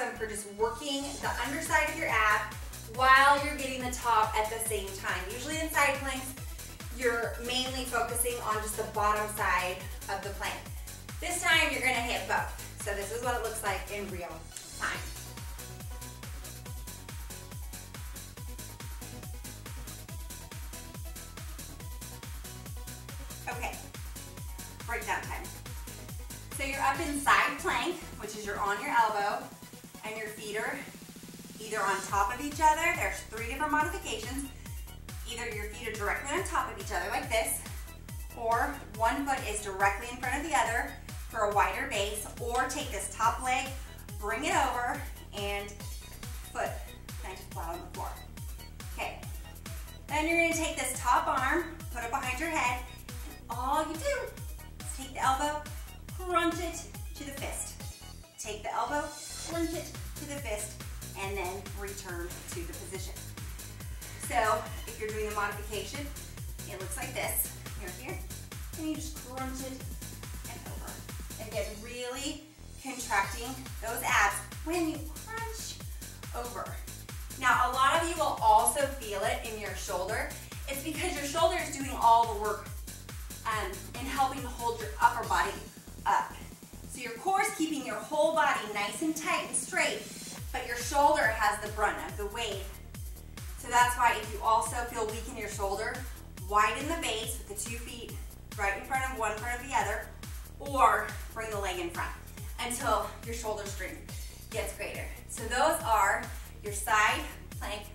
awesome for just working the underside of your ab while you're getting the top at the same time. Usually in side planks, you're mainly focusing on just the bottom side of the plank. This time, you're gonna hit both. So this is what it looks like in real time. Okay, breakdown time. So you're up in side plank, which is you're on your elbow, and your feet are either on top of each other. There's three different modifications. Either your feet are directly on top of each other like this, or one foot is directly in front of the other for a wider base, or take this top leg, bring it over, and foot kind of flat on the floor. Okay, then you're gonna take this top arm, put it behind your head, all you do is take the elbow, crunch it to the fist. Take the elbow, crunch it to the fist, and then return to the position. So if you're doing the modification, it looks like this. You're here, and you just crunch it and over. Again, really contracting those abs when you crunch over. Now, a lot of you will also feel it in your shoulder. It's because your shoulder is doing all the work and helping to hold your upper body up. So your core is keeping your whole body nice and tight and straight, but your shoulder has the brunt of the weight. So that's why if you also feel weak in your shoulder, widen the base with the 2 feet right in front of one, in front of the other, or bring the leg in front until your shoulder strength gets greater. So those are your side plank